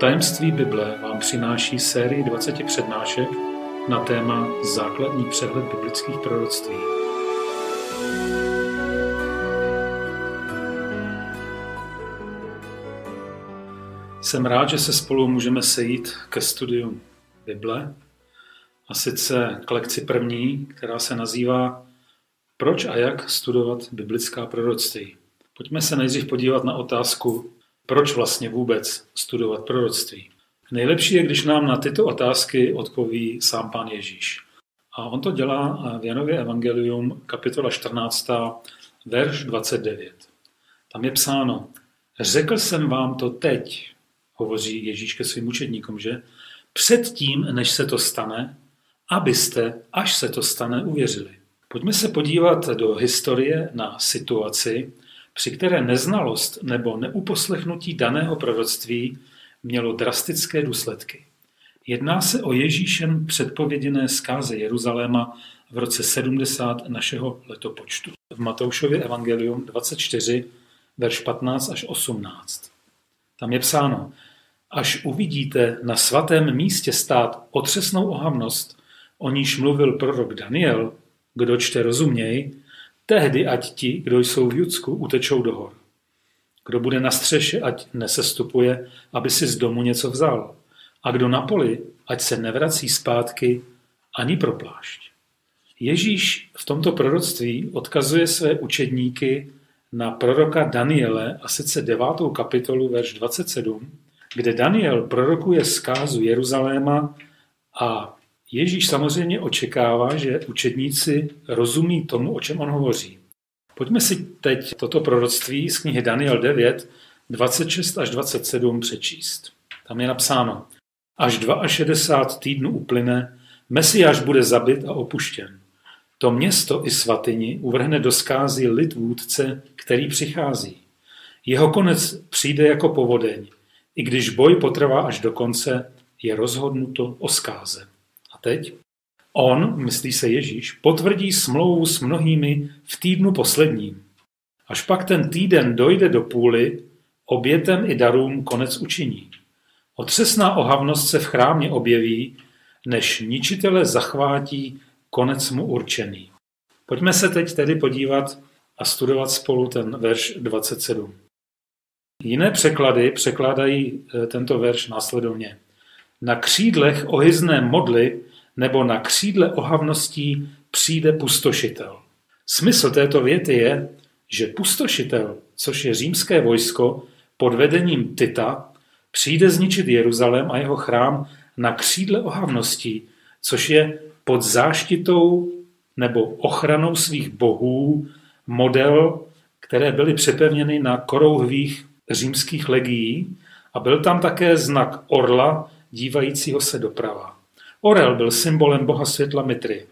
Tajemství Bible vám přináší sérii 20 přednášek na téma Základní přehled biblických proroctví. Jsem rád, že se spolu můžeme sejít ke studiu Bible, a sice k lekci první, která se nazývá Proč a jak studovat biblická proroctví. Pojďme se nejdřív podívat na otázku, proč vlastně vůbec studovat proroctví. Nejlepší je, když nám na tyto otázky odpoví sám Pán Ježíš. A on to dělá v Janově evangelium, kapitola 14, verš 29. Tam je psáno, řekl jsem vám to teď, hovoří Ježíš ke svým učedníkům, že předtím, než se to stane, abyste, až se to stane, uvěřili. Pojďme se podívat do historie na situaci, při které neznalost nebo neuposlechnutí daného proroctví mělo drastické důsledky. Jedná se o Ježíšem předpověděné zkáze Jeruzaléma v roce 70 našeho letopočtu. V Matoušově evangelium 24, verš 15 až 18. Tam je psáno, až uvidíte na svatém místě stát otřesnou ohavnost, o níž mluvil prorok Daniel, kdo čte rozuměj, tehdy ať ti, kdo jsou v Judsku, utečou do hor. Kdo bude na střeše, ať nesestupuje, aby si z domu něco vzal. A kdo na poli, ať se nevrací zpátky ani pro plášť. Ježíš v tomto proroctví odkazuje své učedníky na proroka Daniele, a sice 9. kapitolu, verš 27, kde Daniel prorokuje zkázu Jeruzaléma a Ježíš samozřejmě očekává, že učedníci rozumí tomu, o čem on hovoří. Pojďme si teď toto proroctví z knihy Daniel 9, 26 až 27 přečíst. Tam je napsáno, až 62 týdnů uplyne, Mesiáš bude zabit a opuštěn. To město i svatyni uvrhne do zkázy lid vůdce, který přichází. Jeho konec přijde jako povodeň, i když boj potrvá až do konce, je rozhodnuto o zkáze. Teď on, myslí se Ježíš, potvrdí smlouvu s mnohými v týdnu posledním. Až pak ten týden dojde do půli, obětem i darům konec učiní. Otřesná ohavnost se v chrámě objeví, než ničitele zachvátí konec mu určený. Pojďme se teď tedy podívat a studovat spolu ten verš 27. Jiné překlady překládají tento verš následovně. Na křídlech ohyzné modly nebo na křídle ohavností přijde pustošitel. Smysl této věty je, že pustošitel, což je římské vojsko pod vedením Tita, přijde zničit Jeruzalém a jeho chrám na křídle ohavností, což je pod záštitou nebo ochranou svých bohů model, které byly přepevněny na korouhvích římských legií, a byl tam také znak orla dívajícího se doprava. Orel byl symbolem boha světla Mitry.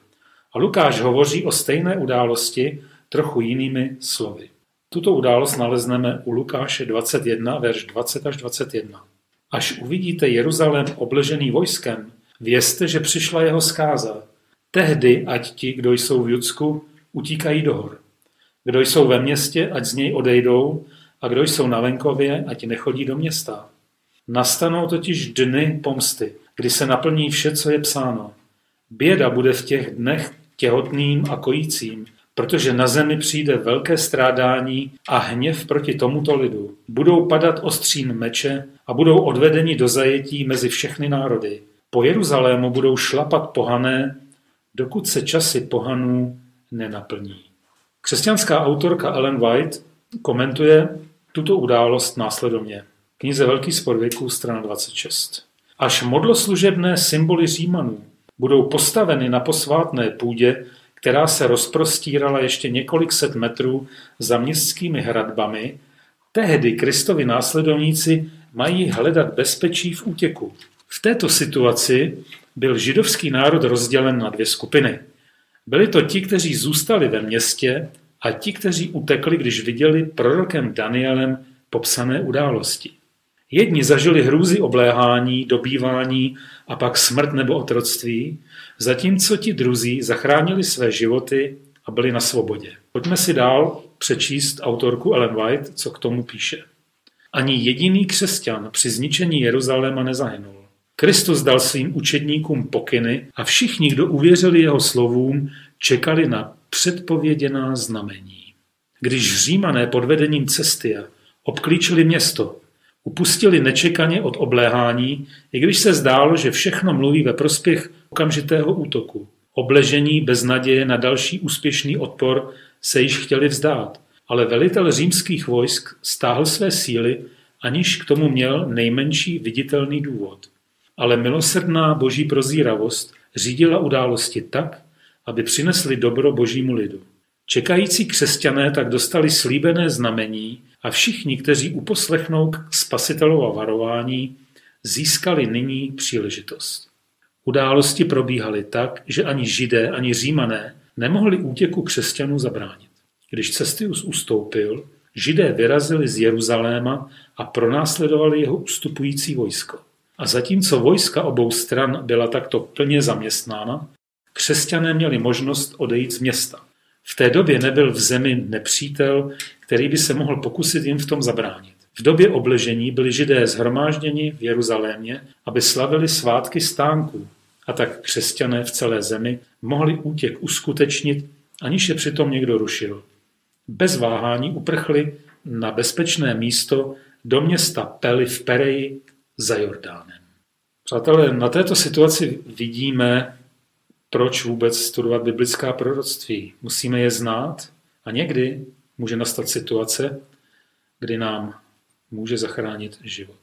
A Lukáš hovoří o stejné události trochu jinými slovy. Tuto událost nalezneme u Lukáše 21, verš 20 až 21. Až uvidíte Jeruzalém obležený vojskem, vězte, že přišla jeho zkáza. Tehdy ať ti, kdo jsou v Judsku, utíkají do hor. Kdo jsou ve městě, ať z něj odejdou, a kdo jsou na venkově, ať nechodí do města. Nastanou totiž dny pomsty, kdy se naplní vše, co je psáno. Běda bude v těch dnech těhotným a kojícím, protože na zemi přijde velké strádání a hněv proti tomuto lidu. Budou padat ostřín meče a budou odvedeni do zajetí mezi všechny národy. Po Jeruzalému budou šlapat pohané, dokud se časy pohanů nenaplní. Křesťanská autorka Ellen White komentuje tuto událost následovně. Knize Velký spor věků, strana 26. Až modloslužebné symboly Římanů budou postaveny na posvátné půdě, která se rozprostírala ještě několik set metrů za městskými hradbami, tehdy Kristovi následovníci mají hledat bezpečí v útěku. V této situaci byl židovský národ rozdělen na dvě skupiny. Byli to ti, kteří zůstali ve městě, a ti, kteří utekli, když viděli prorokem Danielem popsané události. Jedni zažili hrůzy obléhání, dobývání a pak smrt nebo otroctví, zatímco ti druzí zachránili své životy a byli na svobodě. Pojďme si dál přečíst autorku Ellen White, co k tomu píše. Ani jediný křesťan při zničení Jeruzaléma nezahynul. Kristus dal svým učedníkům pokyny a všichni, kdo uvěřili jeho slovům, čekali na předpověděná znamení. Když Římané pod vedením Cestia obklíčili město, upustili nečekaně od obléhání, i když se zdálo, že všechno mluví ve prospěch okamžitého útoku. Obležení bez naděje na další úspěšný odpor se již chtěli vzdát, ale velitel římských vojsk stáhl své síly, aniž k tomu měl nejmenší viditelný důvod. Ale milosrdná boží prozíravost řídila události tak, aby přinesli dobro božímu lidu. Čekající křesťané tak dostali slíbené znamení a všichni, kteří uposlechnou k Spasitelova varování, získali nyní příležitost. Události probíhaly tak, že ani Židé, ani Římané nemohli útěku křesťanů zabránit. Když Cestius ustoupil, Židé vyrazili z Jeruzaléma a pronásledovali jeho ustupující vojsko. A zatímco vojska obou stran byla takto plně zaměstnána, křesťané měli možnost odejít z města. V té době nebyl v zemi nepřítel, který by se mohl pokusit jim v tom zabránit. V době obležení byli Židé shromážděni v Jeruzalémě, aby slavili svátky stánků, a tak křesťané v celé zemi mohli útěk uskutečnit, aniž je přitom někdo rušil. Bez váhání uprchli na bezpečné místo do města Peli v Pereji za Jordánem. Přátelé, na této situaci vidíme, proč vůbec studovat biblická proroctví? Musíme je znát a někdy může nastat situace, kdy nám může zachránit život.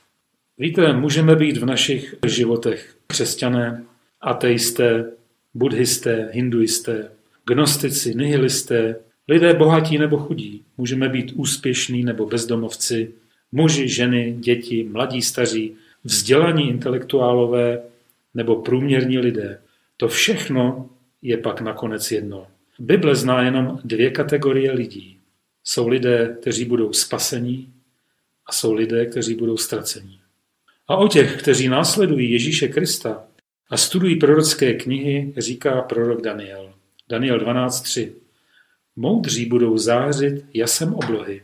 Víte, můžeme být v našich životech křesťané, ateisté, buddhisté, hinduisté, gnostici, nihilisté, lidé bohatí nebo chudí. Můžeme být úspěšní nebo bezdomovci, muži, ženy, děti, mladí, staří, vzdělaní intelektuálové nebo průměrní lidé. To všechno je pak nakonec jedno. Bible zná jenom dvě kategorie lidí. Jsou lidé, kteří budou spasení, a jsou lidé, kteří budou ztracení. A o těch, kteří následují Ježíše Krista a studují prorocké knihy, říká prorok Daniel. Daniel 12.3. Moudří budou zářit jasem oblohy.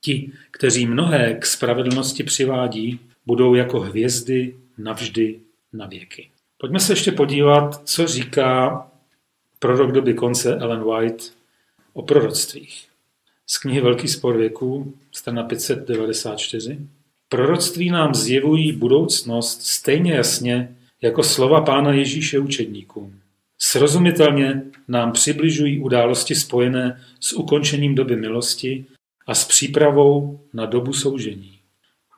Ti, kteří mnohé k spravedlnosti přivádí, budou jako hvězdy navždy na věky. Pojďme se ještě podívat, co říká prorok doby konce Ellen White o proroctvích. Z knihy Velký spor věků, strana 594. Proroctví nám zjevují budoucnost stejně jasně jako slova Pána Ježíše učedníkům. Srozumitelně nám přibližují události spojené s ukončením doby milosti a s přípravou na dobu soužení.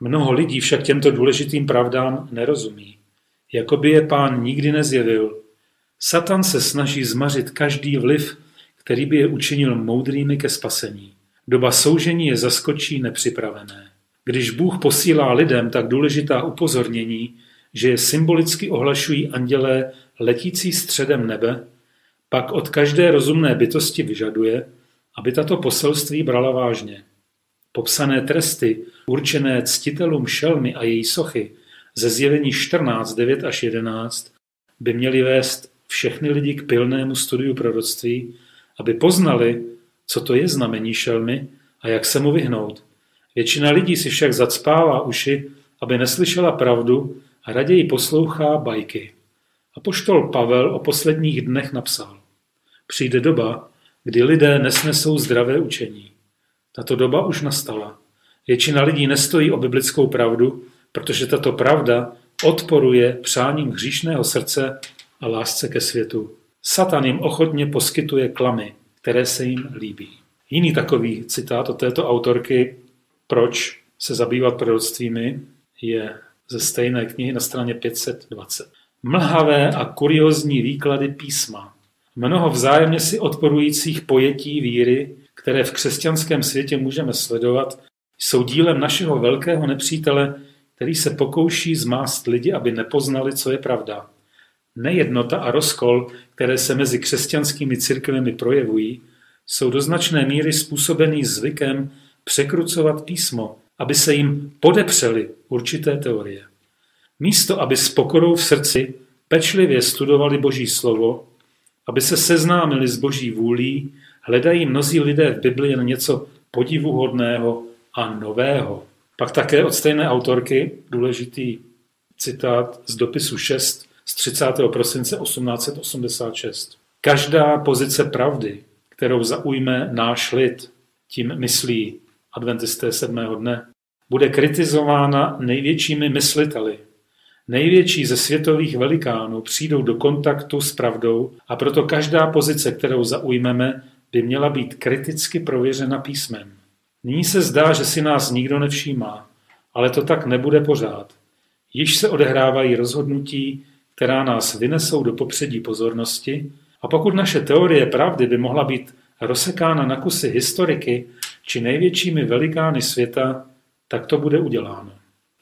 Mnoho lidí však těmto důležitým pravdám nerozumí. Jakoby je Pán nikdy nezjevil. Satan se snaží zmařit každý vliv, který by je učinil moudrými ke spasení. Doba soužení je zaskočí nepřipravené. Když Bůh posílá lidem tak důležitá upozornění, že je symbolicky ohlašují andělé letící středem nebe, pak od každé rozumné bytosti vyžaduje, aby tato poselství brala vážně. Popsané tresty, určené ctitelům šelmy a její sochy, ze Zjevení 14, 9 až 11 by měli vést všechny lidi k pilnému studiu proroctví, aby poznali, co to je znamení šelmy a jak se mu vyhnout. Většina lidí si však zacpává uši, aby neslyšela pravdu a raději poslouchá bajky. Apoštol Pavel o posledních dnech napsal: Přijde doba, kdy lidé nesnesou zdravé učení. Tato doba už nastala. Většina lidí nestojí o biblickou pravdu, protože tato pravda odporuje přáním hříšného srdce a lásce ke světu. Satan jim ochotně poskytuje klamy, které se jim líbí. Jiný takový citát od této autorky, proč se zabývat proroctvími, je ze stejné knihy na straně 520. Mlhavé a kuriózní výklady písma. Mnoho vzájemně si odporujících pojetí víry, které v křesťanském světě můžeme sledovat, jsou dílem našeho velkého nepřítele, který se pokouší zmást lidi, aby nepoznali, co je pravda. Nejednota a rozkol, které se mezi křesťanskými církvemi projevují, jsou do značné míry způsobený zvykem překrucovat písmo, aby se jim podepřely určité teorie. Místo, aby s pokorou v srdci pečlivě studovali Boží slovo, aby se seznámili s Boží vůlí, hledají mnozí lidé v Bibli jen něco podivuhodného a nového. Pak také od stejné autorky důležitý citát z dopisu 6 z 30. prosince 1886. Každá pozice pravdy, kterou zaujme náš lid, tím myslí adventisté 7. dne, bude kritizována největšími mysliteli. Největší ze světových velikánů přijdou do kontaktu s pravdou, a proto každá pozice, kterou zaujmeme, by měla být kriticky prověřena písmem. Nyní se zdá, že si nás nikdo nevšímá, ale to tak nebude pořád. Již se odehrávají rozhodnutí, která nás vynesou do popředí pozornosti, a pokud naše teorie pravdy by mohla být rozsekána na kusy historiky či největšími velikány světa, tak to bude uděláno.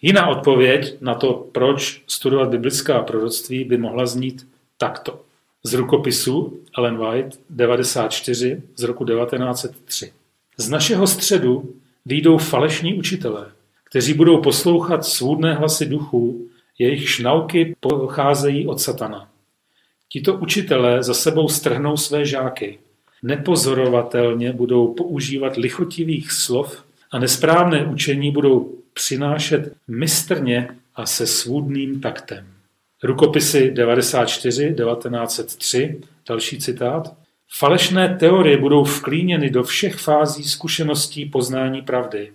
Jiná odpověď na to, proč studovat biblická proroctví, by mohla znít takto. Z rukopisu Ellen White 94 z roku 1903. Z našeho středu vyjdou falešní učitelé, kteří budou poslouchat svůdné hlasy duchů, jejichž nauky pocházejí od satana. Tito učitelé za sebou strhnou své žáky. Nepozorovatelně budou používat lichotivých slov a nesprávné učení budou přinášet mistrně a se svůdným taktem. Rukopisy 94, 1903, další citát. Falešné teorie budou vklíněny do všech fází zkušeností poznání pravdy.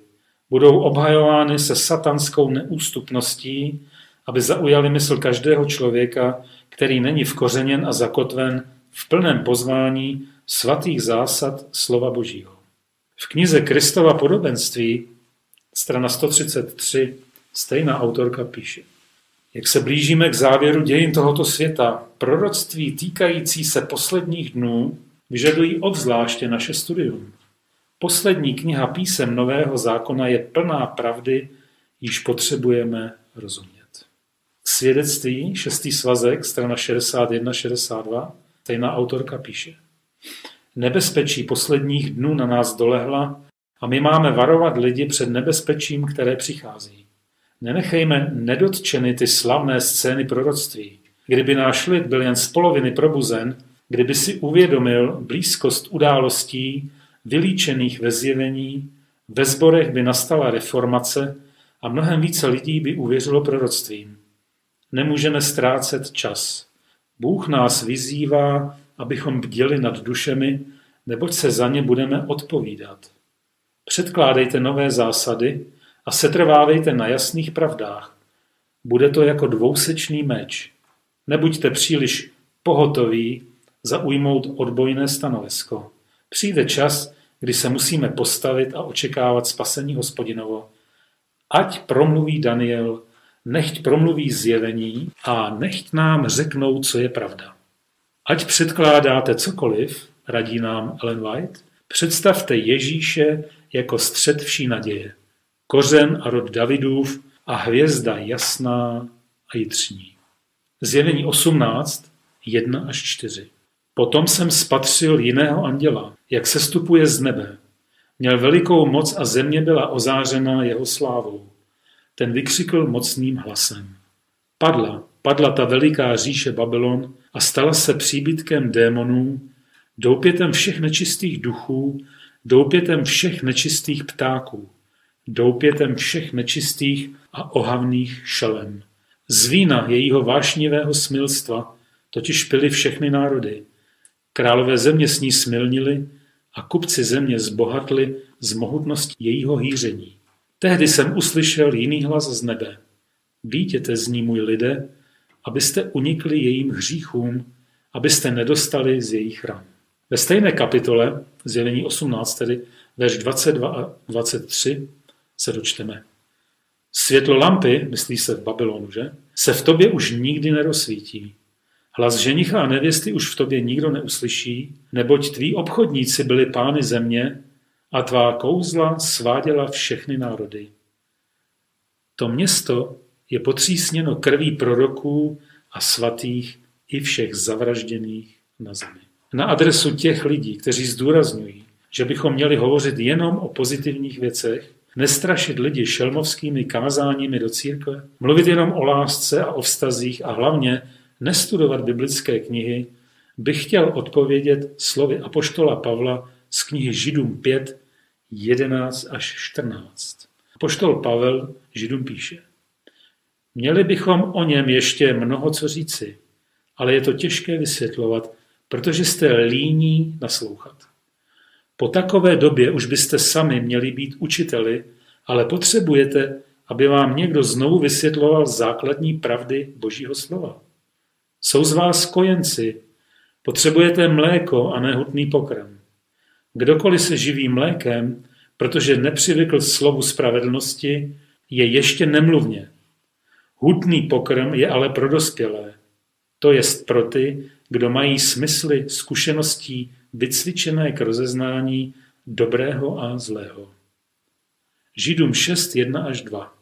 Budou obhajovány se satanskou neústupností, aby zaujali mysl každého člověka, který není vkořeněn a zakotven v plném poznání svatých zásad slova Božího. V knize Kristova podobenství, strana 133, stejná autorka píše. Jak se blížíme k závěru dějin tohoto světa, proroctví týkající se posledních dnů vyžadují obzvláště naše studium. Poslední kniha písem Nového zákona je plná pravdy, již potřebujeme rozumět. Svědectví, 6. svazek, strana 61-62, stejná autorka píše. Nebezpečí posledních dnů na nás dolehla a my máme varovat lidi před nebezpečím, které přichází. Nenechejme nedotčeny ty slavné scény proroctví. Kdyby náš lid byl jen z poloviny probuzen, kdyby si uvědomil blízkost událostí vylíčených ve zjevení, ve sborech by nastala reformace a mnohem více lidí by uvěřilo proroctvím. Nemůžeme ztrácet čas. Bůh nás vyzývá, abychom bděli nad dušemi, neboť se za ně budeme odpovídat. Předkládejte nové zásady a setrvávejte na jasných pravdách. Bude to jako dvousečný meč. Nebuďte příliš pohotoví zaujmout odbojné stanovisko. Přijde čas, kdy se musíme postavit a očekávat spasení Hospodinovo. Ať promluví Daniel, nechť promluví zjevení a nechť nám řeknou, co je pravda. Ať předkládáte cokoliv, radí nám Ellen White, představte Ježíše jako střed vší naděje, kořen a rod Davidův a hvězda jasná a jitřní. Zjevení 18, 1 až 4. Potom jsem spatřil jiného anděla, jak sestupuje z nebe. Měl velikou moc a země byla ozářena jeho slávou. Ten vykřikl mocným hlasem. Padla ta veliká říše Babylon a stala se příbytkem démonů, doupětem všech nečistých duchů, doupětem všech nečistých ptáků, doupětem všech nečistých a ohavných šelem. Z vína jejího vášnivého smilstva totiž pily všechny národy. Králové země s ní smilnili a kupci země zbohatli z mohutnosti jejího hýření. Tehdy jsem uslyšel jiný hlas z nebe. Výjděte z ní, můj lidé, abyste unikli jejím hříchům, abyste nedostali z jejich ran. Ve stejné kapitole, zjevení 18, tedy verš 22 a 23, se dočteme. Světlo lampy, myslí se v Babylonu, že? Se v tobě už nikdy nerozsvítí. Hlas ženicha a nevěsty už v tobě nikdo neuslyší, neboť tví obchodníci byli pány země, a tvá kouzla sváděla všechny národy. To město je potřísněno krví proroků a svatých i všech zavražděných na zemi. Na adresu těch lidí, kteří zdůrazňují, že bychom měli hovořit jenom o pozitivních věcech, nestrašit lidi šelmovskými kázáními do církve, mluvit jenom o lásce a o vztazích a hlavně nestudovat biblické knihy, bych chtěl odpovědět slovy apoštola Pavla z knihy Židům 5, 11 až 14. Apoštol Pavel Židům píše: Měli bychom o něm ještě mnoho co říci, ale je to těžké vysvětlovat, protože jste líní naslouchat. Po takové době už byste sami měli být učiteli, ale potřebujete, aby vám někdo znovu vysvětloval základní pravdy Božího slova. Jsou z vás kojenci, potřebujete mléko a ne hutný pokrm. Kdokoliv se živí mlékem, protože nepřivykl slovu spravedlnosti, je ještě nemluvně. Hutný pokrm je ale pro dospělé, to jest pro ty, kdo mají smysly, zkušeností vycvičené k rozeznání dobrého a zlého. Židům 6, 1 až 2.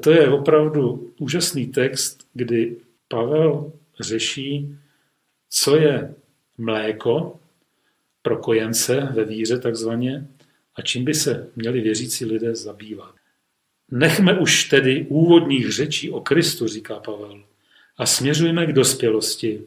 To je opravdu úžasný text, kdy Pavel řeší, co je mléko pro kojence ve víře takzvaně a čím by se měli věřící lidé zabývat. Nechme už tedy úvodních řečí o Kristu, říká Pavel, a směřujme k dospělosti.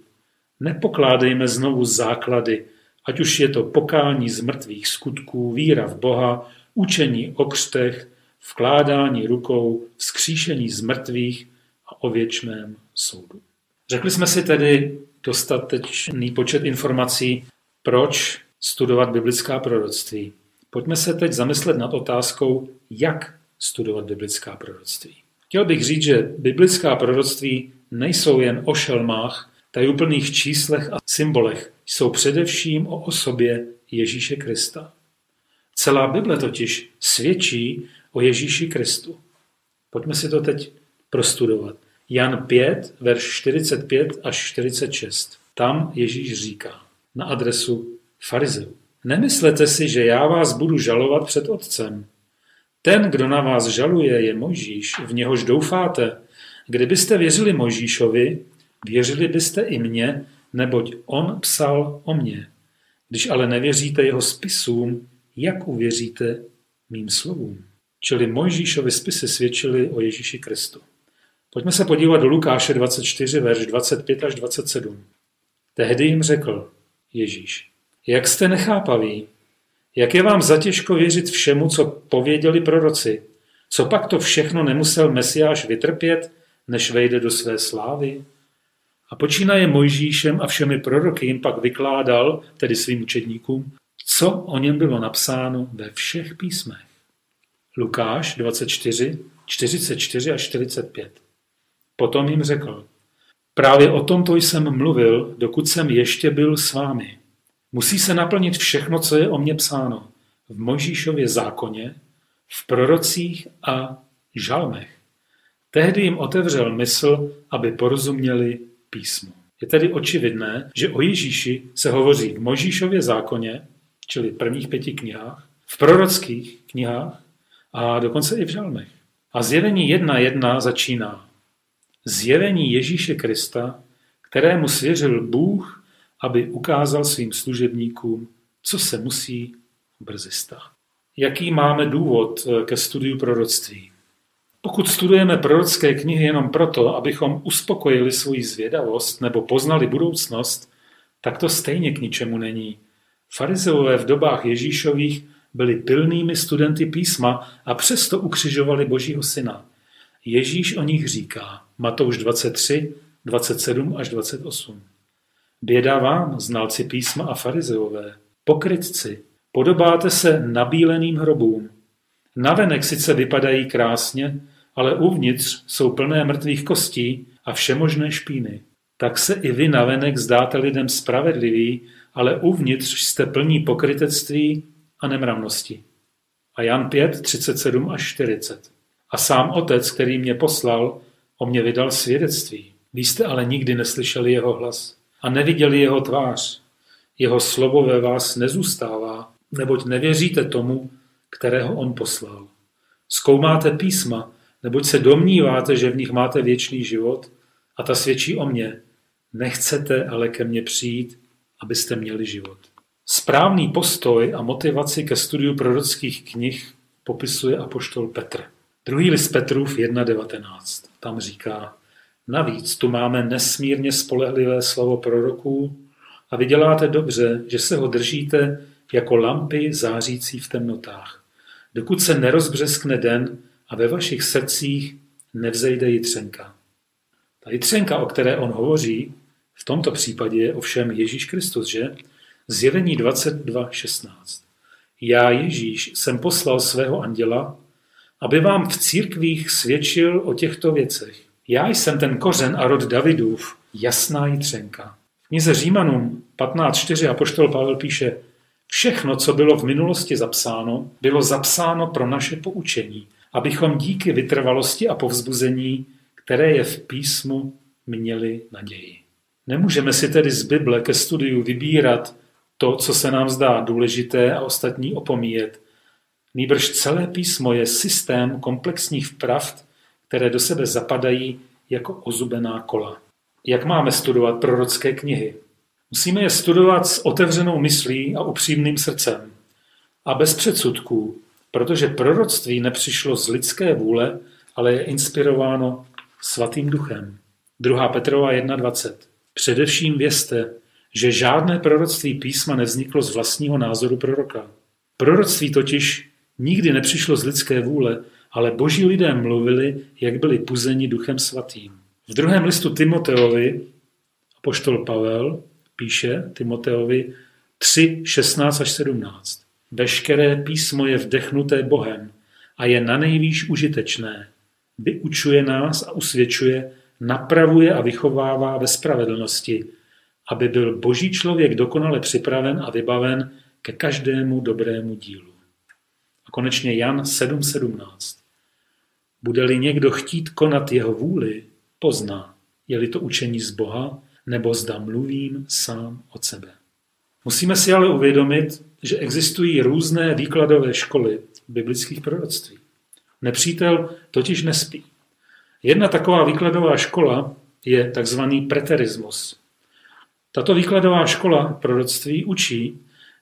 Nepokládejme znovu základy, ať už je to pokání z mrtvých skutků, víra v Boha, učení o křtech, vkládání rukou, vzkříšení z mrtvých a o věčném soudu. Řekli jsme si tedy dostatečný počet informací, proč studovat biblická proroctví. Pojďme se teď zamyslet nad otázkou, jak studovat biblická proroctví. Chtěl bych říct, že biblická proroctví nejsou jen o šelmách, tajuplných číslech a symbolech, jsou především o osobě Ježíše Krista. Celá Bible totiž svědčí o Ježíši Kristu. Pojďme si to teď prostudovat. Jan 5, verš 45 až 46. Tam Ježíš říká na adresu farizeů: Nemyslete si, že já vás budu žalovat před Otcem. Ten, kdo na vás žaluje, je Mojžíš, v něhož doufáte. Kdybyste věřili Mojžíšovi, věřili byste i mně, neboť on psal o mně. Když ale nevěříte jeho spisům, jak uvěříte mým slovům? Čili Mojžíšovi spisy svědčily o Ježíši Kristu. Pojďme se podívat do Lukáše 24, verš 25 až 27. Tehdy jim řekl Ježíš: Jak jste nechápaví? Jak je vám zatěžko věřit všemu, co pověděli proroci? Co pak to všechno nemusel Mesiáš vytrpět, než vejde do své slávy? A počínaje Mojžíšem a všemi proroky jim pak vykládal, tedy svým učedníkům, co o něm bylo napsáno ve všech písmech. Lukáš 24, 44 a 45. Potom jim řekl: Právě o tomto jsem mluvil, dokud jsem ještě byl s vámi. Musí se naplnit všechno, co je o mně psáno v Mojžíšově zákoně, v prorocích a žalmech. Tehdy jim otevřel mysl, aby porozuměli písmu. Je tedy očividné, že o Ježíši se hovoří v Mojžíšově zákoně, čili prvních 5 knihách, v prorockých knihách a dokonce i v žalmech. A zjevení 1.1 začíná: Zjevení Ježíše Krista, kterému svěřil Bůh, aby ukázal svým služebníkům, co se musí brzy stát. Jaký máme důvod ke studiu proroctví? Pokud studujeme prorocké knihy jenom proto, abychom uspokojili svoji zvědavost nebo poznali budoucnost, tak to stejně k ničemu není. Farizeové v dobách Ježíšových byli pilnými studenty písma a přesto ukřižovali Božího syna. Ježíš o nich říká, Matouš 23, 27 až 28. Běda vám, znalci písma a farizeové, pokrytci, podobáte se nabíleným hrobům. Navenek sice vypadají krásně, ale uvnitř jsou plné mrtvých kostí a všemožné špíny. Tak se i vy navenek zdáte lidem spravedlivý, ale uvnitř jste plní pokrytectví a nemravnosti. A Jan 5, 37 až 40. A sám Otec, který mě poslal, o mě vydal svědectví. Vy jste ale nikdy neslyšeli jeho hlas a neviděli jeho tvář. Jeho slovo ve vás nezůstává, neboť nevěříte tomu, kterého on poslal. Zkoumáte písma, neboť se domníváte, že v nich máte věčný život, a ta svědčí o mně. Nechcete ale ke mně přijít, abyste měli život. Správný postoj a motivaci ke studiu prorockých knih popisuje apoštol Petr. Druhý list Petrův 1.19. Tam říká: Navíc tu máme nesmírně spolehlivé slovo proroků a vy děláte dobře, že se ho držíte jako lampy zářící v temnotách, dokud se nerozbřeskne den a ve vašich srdcích nevzejde jitřenka. Ta jitřenka, o které on hovoří, v tomto případě je ovšem Ježíš Kristus, že? Zjevení 22.16. Já, Ježíš, jsem poslal svého anděla, aby vám v církvích svědčil o těchto věcech. Já jsem ten kořen a rod Davidův, jasná jitřenka. V knize Římanům 15.4 apoštol Pavel píše: všechno, co bylo v minulosti zapsáno, bylo zapsáno pro naše poučení, abychom díky vytrvalosti a povzbuzení, které je v písmu, měli naději. Nemůžeme si tedy z Bible ke studiu vybírat to, co se nám zdá důležité a ostatní opomíjet. Nýbrž celé písmo je systém komplexních pravd, které do sebe zapadají jako ozubená kola. Jak máme studovat prorocké knihy? Musíme je studovat s otevřenou myslí a upřímným srdcem. A bez předsudků, protože proroctví nepřišlo z lidské vůle, ale je inspirováno Svatým duchem. 2. Petrova 1.20. Především vězte, že žádné proroctví písma nevzniklo z vlastního názoru proroka. Proroctví totiž nikdy nepřišlo z lidské vůle, ale boží lidé mluvili, jak byli puzeni Duchem Svatým. V druhém listu Timoteovi apoštol Pavel píše Timoteovi 3:16-17. Veškeré písmo je vdechnuté Bohem a je nanejvýš užitečné. Vyučuje nás a usvědčuje, napravuje a vychovává ve spravedlnosti, aby byl boží člověk dokonale připraven a vybaven ke každému dobrému dílu. A konečně Jan 7:17. Bude-li někdo chtít konat jeho vůli, pozná, je-li to učení z Boha, nebo zda mluvím sám od sebe. Musíme si ale uvědomit, že existují různé výkladové školy biblických proroctví. Nepřítel totiž nespí. Jedna taková výkladová škola je tzv. Preterismus. Tato výkladová škola proroctví učí,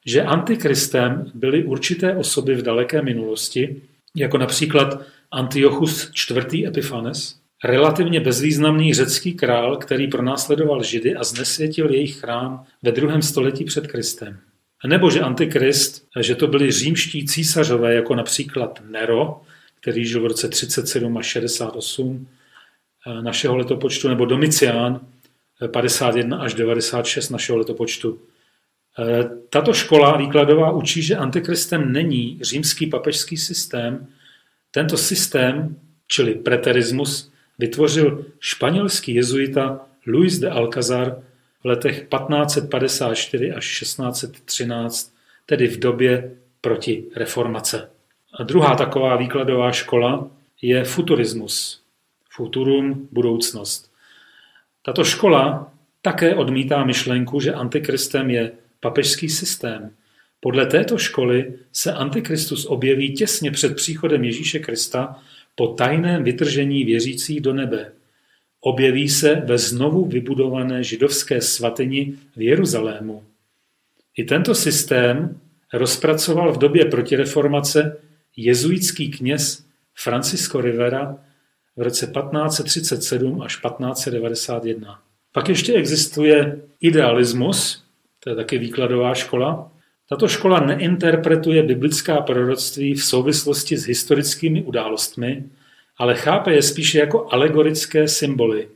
že antikristem byly určité osoby v daleké minulosti, jako například Antiochus IV. Epiphanes, relativně bezvýznamný řecký král, který pronásledoval Židy a znesvětil jejich chrám ve 2. století před Kristem. Nebo že antikrist, že to byli římští císařové, jako například Nero, který žil v roce 37 až 68 našeho letopočtu, nebo Domitian 51 až 96 našeho letopočtu. Tato škola výkladová učí, že antikristem není římský papežský systém. Tento systém, čili preterismus, vytvořil španělský jezuita Luis de Alcazar v letech 1554 až 1613, tedy v době proti reformace. A druhá taková výkladová škola je futurismus. Futurum, budoucnost. Tato škola také odmítá myšlenku, že antikristem je papežský systém. Podle této školy se antikristus objeví těsně před příchodem Ježíše Krista po tajném vytržení věřících do nebe. Objeví se ve znovu vybudované židovské svatyni v Jeruzalému. I tento systém rozpracoval v době protireformace jezuitský kněz Francisco Rivera v roce 1537 až 1591. Pak ještě existuje idealismus, to je taky výkladová škola. Tato škola neinterpretuje biblická proroctví v souvislosti s historickými událostmi, ale chápe je spíše jako alegorické symboly.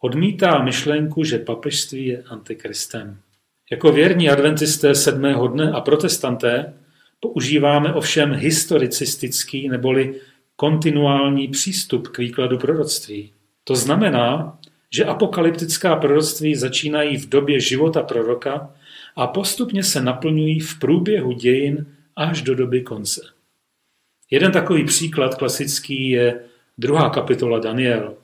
Odmítá myšlenku, že papežství je antikristem. Jako věrní adventisté 7. dne a protestanté používáme ovšem historicistický neboli kontinuální přístup k výkladu proroctví. To znamená, že apokalyptická proroctví začínají v době života proroka a postupně se naplňují v průběhu dějin až do doby konce. Jeden takový příklad klasický je 2. kapitola Daniel.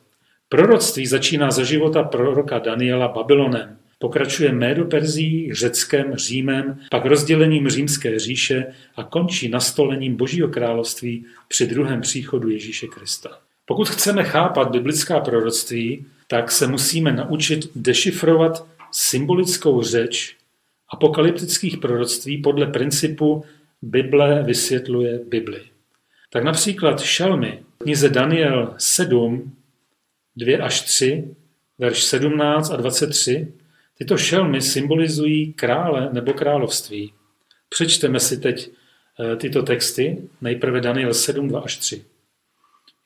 Proroctví začíná za života proroka Daniela Babylonem. Pokračuje Médoperzií, Řeckem, Římem, pak rozdělením Římské říše a končí nastolením Božího království při druhém příchodu Ježíše Krista. Pokud chceme chápat biblická proroctví, tak se musíme naučit dešifrovat symbolickou řeč apokalyptických proroctví podle principu Bible vysvětluje Bibli. Tak například šelmy v knize Daniel 7, 2 až 3, verš 17 a 23, tyto šelmy symbolizují krále nebo království. Přečteme si teď tyto texty, nejprve Daniel 7, 2 až 3.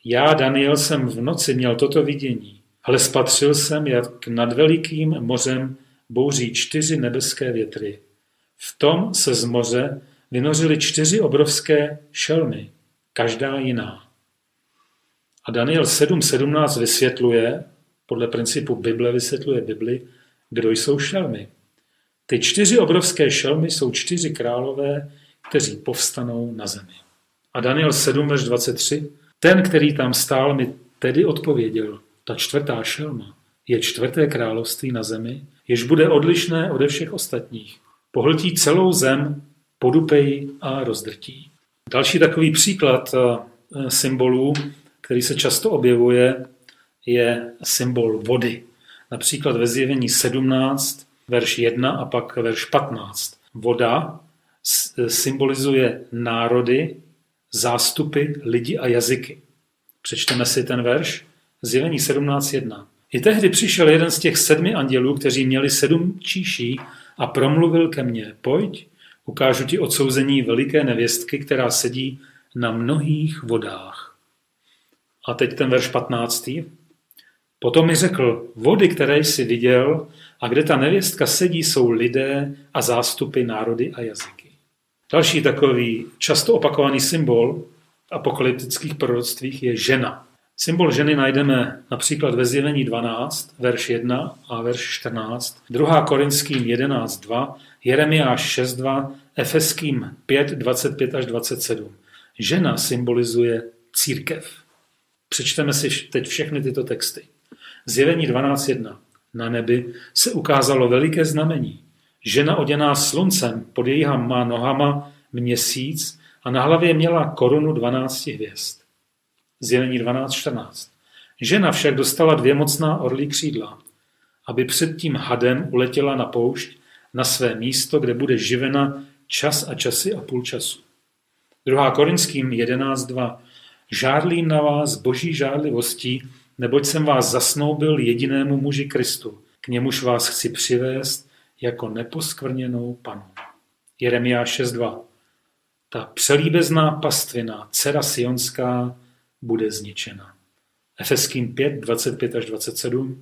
Já, Daniel, jsem v noci měl toto vidění, ale spatřil jsem, jak nad velikým mořem bouří 4 nebeské větry. V tom se z moře vynořily 4 obrovské šelmy, každá jiná. A Daniel 7.17 vysvětluje, podle principu Bible vysvětluje Bibli, kdo jsou šelmy. Ty 4 obrovské šelmy jsou 4 králové, kteří povstanou na zemi. A Daniel 7.23, ten, který tam stál, mi tedy odpověděl, ta 4. šelma je 4. království na zemi, jež bude odlišné ode všech ostatních. Pohltí celou zem, podupejí a rozdrtí. Další takový příklad symbolů, který se často objevuje, je symbol vody. Například ve Zjevení 17, verš 1 a pak verš 15. Voda symbolizuje národy, zástupy, lidi a jazyky. Přečteme si ten verš. Zjevení 17.1. I tehdy přišel jeden z těch 7 andělů, kteří měli 7 číší a promluvil ke mně. Pojď, ukážu ti odsouzení veliké nevěstky, která sedí na mnohých vodách. A teď ten verš 15. Potom mi řekl, vody, které jsi viděl a kde ta nevěstka sedí, jsou lidé a zástupy, národy a jazyky. Další takový často opakovaný symbol v apokalyptických proroctvích je žena. Symbol ženy najdeme například ve Zjevení 12, verš 1 a verš 14, 2. Korinským 11, 2, Jeremiáš 6, 2, Efeským 5, 25 až 27. Žena symbolizuje církev. Přečteme si teď všechny tyto texty. Zjevení 12.1. Na nebi se ukázalo veliké znamení. Žena oděná sluncem, pod jejíma nohama měsíc a na hlavě měla korunu 12 hvězd. Zjevení 12.14. Žena však dostala 2 mocná orlí křídla, aby před tím hadem uletěla na poušť, na své místo, kde bude živena čas a časy a půl času. 2. Korinským 11.2. Žárlím na vás boží žárlivostí, neboť jsem vás zasnoubil jedinému muži Kristu. K němuž vás chci přivést jako neposkvrněnou panu. Jeremiáš 6.2. Ta přelíbezná pastvina, dcera Sionská, bude zničena. Efeským 5, 25 až 27.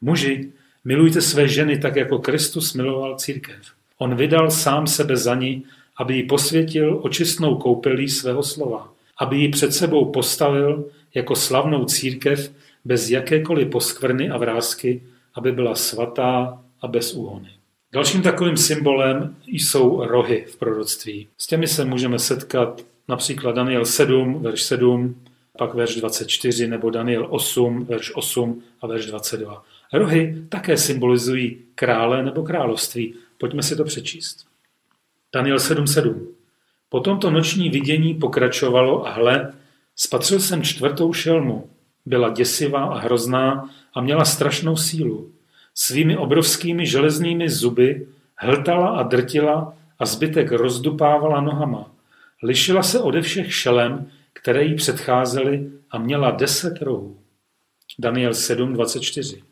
Muži, milujte své ženy tak, jako Kristus miloval církev. On vydal sám sebe za ní, aby ji posvětil očistnou koupelí svého slova, aby ji před sebou postavil jako slavnou církev bez jakékoliv poskvrny a vrásky, aby byla svatá a bez úhony. Dalším takovým symbolem jsou rohy v proroctví. S těmi se můžeme setkat například Daniel 7, verš 7, pak verš 24, nebo Daniel 8, verš 8 a verš 22. Rohy také symbolizují krále nebo království. Pojďme si to přečíst. Daniel 7, 7. Po tomto noční vidění pokračovalo a hle, spatřil jsem 4. šelmu. Byla děsivá a hrozná a měla strašnou sílu. Svými obrovskými železnými zuby hltala a drtila a zbytek rozdupávala nohama. Lišila se ode všech šelem, které jí předcházely a měla 10 rohů. Daniel 7.24.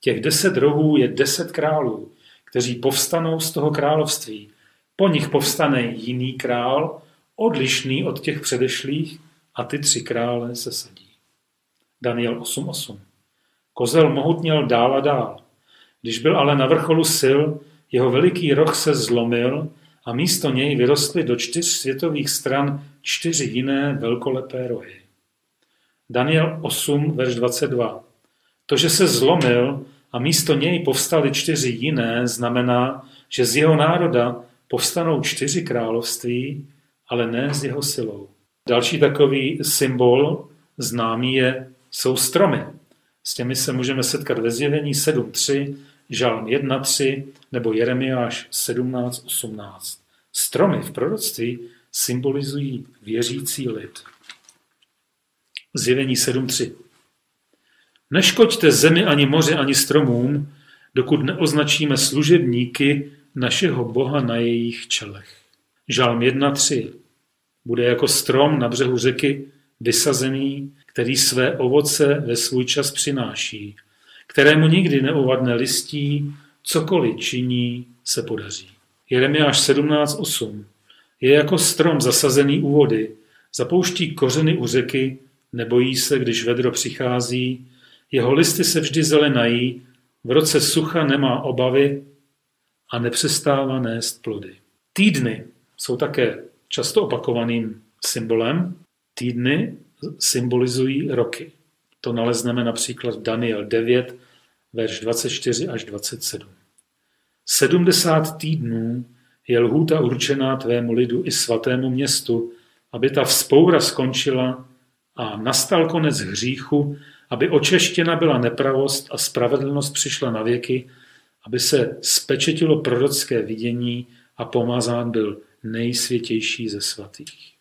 Těch 10 rohů je 10 králů, kteří povstanou z toho království. Po nich povstane jiný král, odlišný od těch předešlých, a ty 3 krále se sadí. Daniel 8.8. Kozel mohutněl dál a dál. Když byl ale na vrcholu sil, jeho veliký roh se zlomil a místo něj vyrostly do 4 světových stran 4 jiné velkolepé rohy. Daniel 8, verš 22. To, že se zlomil a místo něj povstaly 4 jiné, znamená, že z jeho národa povstanou 4 království, ale ne s jeho silou. Další takový symbol známý jsou stromy. S těmi se můžeme setkat ve Zjevení 7.3, Žalm 1.3 nebo Jeremiáš 17.18. Stromy v proroctví symbolizují věřící lid. Zjevení 7.3. Neškoďte zemi ani moři ani stromům, dokud neoznačíme služebníky našeho Boha na jejich čelech. Žalm 1.3. Bude jako strom na břehu řeky vysazený, který své ovoce ve svůj čas přináší, kterému nikdy neuvadne listí, cokoliv činí, se podaří. Jeremiáš 17.8. Je jako strom zasazený u vody, zapouští kořeny u řeky, nebojí se, když vedro přichází, jeho listy se vždy zelenají, v roce sucha nemá obavy a nepřestává nést plody. Týdny jsou také často opakovaným symbolem. Týdny symbolizují roky. To nalezneme například v Daniel 9, verš 24 až 27. 70 týdnů je lhůta určená tvému lidu i svatému městu, aby ta vzpoura skončila a nastal konec hříchu, aby očeštěna byla nepravost a spravedlnost přišla na věky, aby se spečetilo prorocké vidění a pomazán byl nejsvětější ze svatých.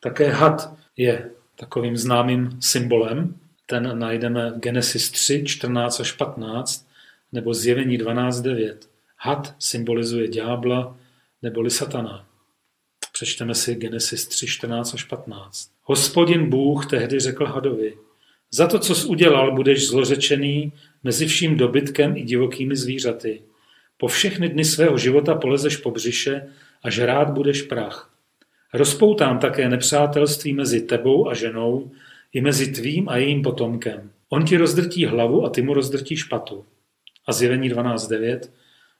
Také had je takovým známým symbolem. Ten najdeme v Genesis 3, 14 až 15, nebo Zjevení 12, 9. Had symbolizuje ďábla neboli satana. Přečteme si Genesis 3, 14 až 15. Hospodin Bůh tehdy řekl hadovi, za to, co jsi udělal, budeš zlořečený mezi vším dobytkem i divokými zvířaty. Po všechny dny svého života polezeš po břiše a žrát budeš prach. Rozpoutám také nepřátelství mezi tebou a ženou i mezi tvým a jejím potomkem. On ti rozdrtí hlavu a ty mu rozdrtí špatu. A Zjevení 12.9.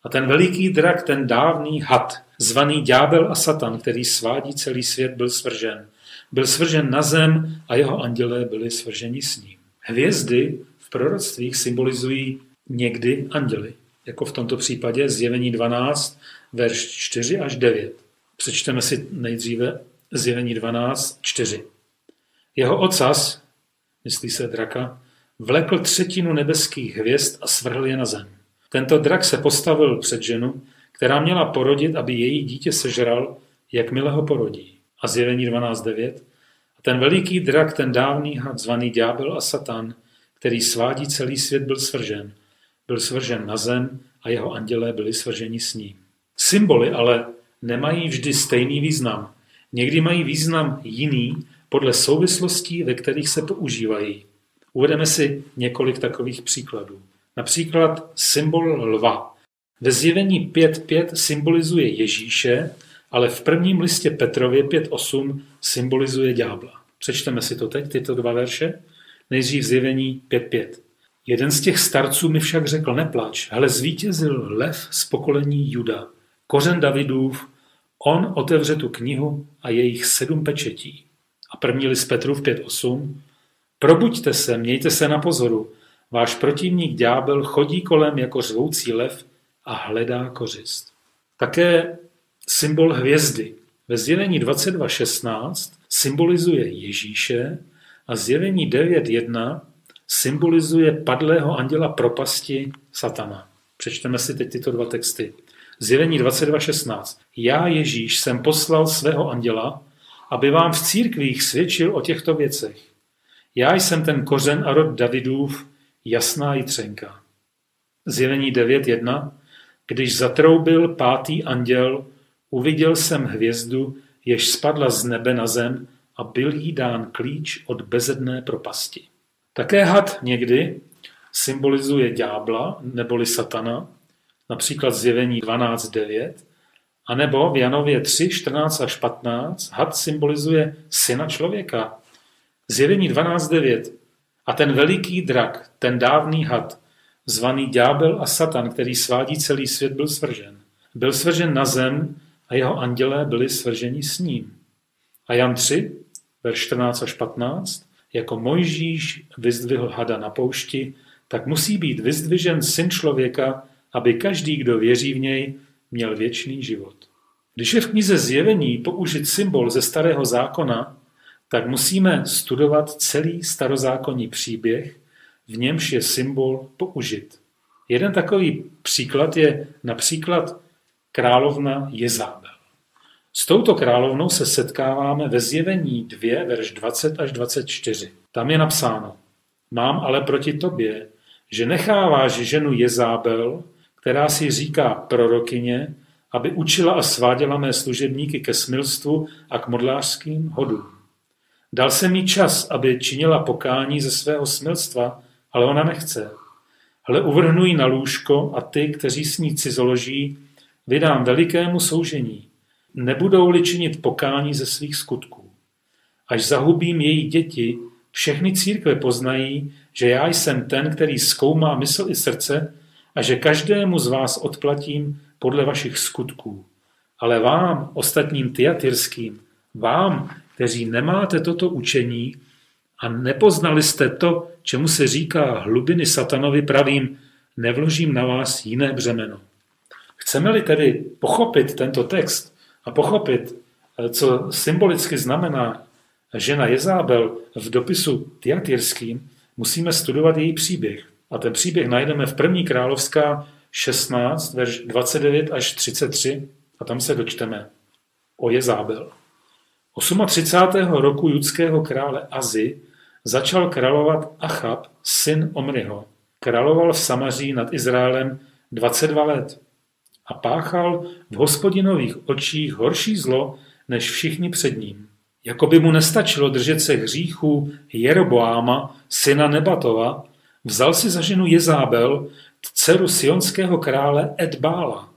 A ten veliký drak, ten dávný had, zvaný ďábel a satan, který svádí celý svět, byl svržen. Byl svržen na zem a jeho andělé byli svrženi s ním. Hvězdy v proroctvích symbolizují někdy anděly, jako v tomto případě Zjevení 12, verš 4 až 9. Přečteme si nejdříve Zjevení 12, 4. Jeho ocas, myslí se draka, vlekl 3/3 nebeských hvězd a svrhl je na zem. Tento drak se postavil před ženu, která měla porodit, aby její dítě sežral, jakmile ho porodí. A Zjevení 12.9. A ten veliký drak, ten dávný had, zvaný ďábel a satan, který svádí celý svět, byl svržen. Byl svržen na zem a jeho andělé byli svrženi s ním. Symboly ale nemají vždy stejný význam. Někdy mají význam jiný podle souvislostí, ve kterých se používají. Uvedeme si několik takových příkladů. Například symbol lva. Ve Zjevení 5.5 symbolizuje Ježíše, ale v prvním listě Petrově 5.8 symbolizuje ďábla. Přečteme si to teď, tyto dva verše. Nejdřív Zjevení 5.5. Jeden z těch starců mi však řekl, neplač, hele, zvítězil lev z pokolení Juda, kořen Davidův, on otevře tu knihu a jejich 7 pečetí. A první list Petrův 5.8. Probuďte se, mějte se na pozoru, váš protivník ďábel chodí kolem jako řvoucí lev a hledá kořist. Také symbol hvězdy. Ve Zjevení 22.16 symbolizuje Ježíše a Zjevení 9.1 symbolizuje padlého anděla propasti satana. Přečteme si teď tyto dva texty. Zjevení 22.16. Já, Ježíš, jsem poslal svého anděla, aby vám v církvích svědčil o těchto věcech. Já jsem ten kořen a rod Davidův, jasná jitřenka. Zjevení 9.1. Když zatroubil 5. anděl, uviděl jsem hvězdu, jež spadla z nebe na zem a byl jí dán klíč od bezedné propasti. Také had někdy symbolizuje ďábla neboli satana, například Zjevení 12.9, anebo v Janově 3, 14 až 15 had symbolizuje syna člověka. Zjevení 12.9. A ten veliký drak, ten dávný had, zvaný ďábel a satan, který svádí celý svět, byl svržen. Byl svržen na zem a jeho andělé byli svrženi s ním. A Jan 3, verš 14 až 15, jako Mojžíš vyzdvihl hada na poušti, tak musí být vyzdvižen syn člověka, aby každý, kdo věří v něj, měl věčný život. Když je v knize Zjevení použit symbol ze Starého zákona, tak musíme studovat celý starozákonní příběh, v němž je symbol použit. Jeden takový příklad je například královna Jezábel. S touto královnou se setkáváme ve Zjevení 2, verš 20 až 24. Tam je napsáno, mám ale proti tobě, že necháváš ženu Jezábel, která si říká prorokyně, aby učila a sváděla mé služebníky ke smilstvu a k modlářským hodům. Dal jsem jí čas, aby činila pokání ze svého smilstva, ale ona nechce. Hle, uvrhnu jí na lůžko a ty, kteří s ní cizoloží, vydám velikému soužení. Nebudou-li činit pokání ze svých skutků. Až zahubím její děti, Všechny církve poznají, že já jsem ten, který zkoumá mysl i srdce a že každému z vás odplatím podle vašich skutků. Ale vám, ostatním tyatyrským, vám, kteří nemáte toto učení a nepoznali jste to, čemu se říká hlubiny satanovi, pravím, nevložím na vás jiné břemeno. Chceme-li tedy pochopit tento text a pochopit, co symbolicky znamená žena Jezábel v dopisu tyatyrským, musíme studovat její příběh. A ten příběh najdeme v 1. královská 16, verš 29 až 33 a tam se dočteme o Jezábel. 38. roku judského krále Azi začal královat Achab, syn Omriho. Královal v Samaří nad Izraelem 22 let a páchal v Hospodinových očích horší zlo než všichni před ním. Jakoby mu nestačilo držet se hříchů Jeroboáma, syna Nebatova, vzal si za ženu Jezábel, dceru sionského krále Edbála.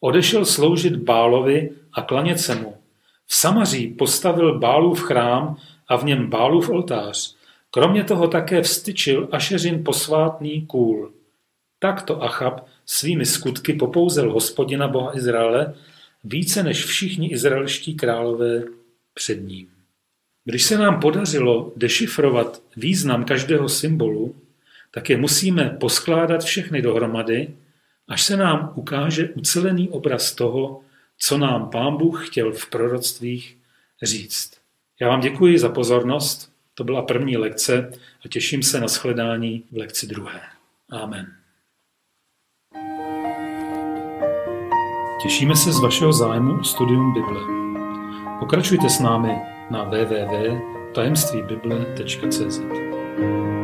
Odešel sloužit Bálovi a klanět se mu. V Samaří postavil Bálův chrám a v něm Bálův oltář. Kromě toho také vztyčil Ašeřin posvátný kůl. Takto Achab svými skutky popouzel Hospodina Boha Izraele více než všichni izraelští králové před ním. Když se nám podařilo dešifrovat význam každého symbolu, tak je musíme poskládat všechny dohromady, až se nám ukáže ucelený obraz toho, co nám Pán Bůh chtěl v proroctvích říct. Já vám děkuji za pozornost, to byla první lekce a těším se na shledání v lekci druhé. Amen. Těšíme se z vašeho zájmu o studium Bible. Pokračujte s námi na www.tajemstvíbible.cz.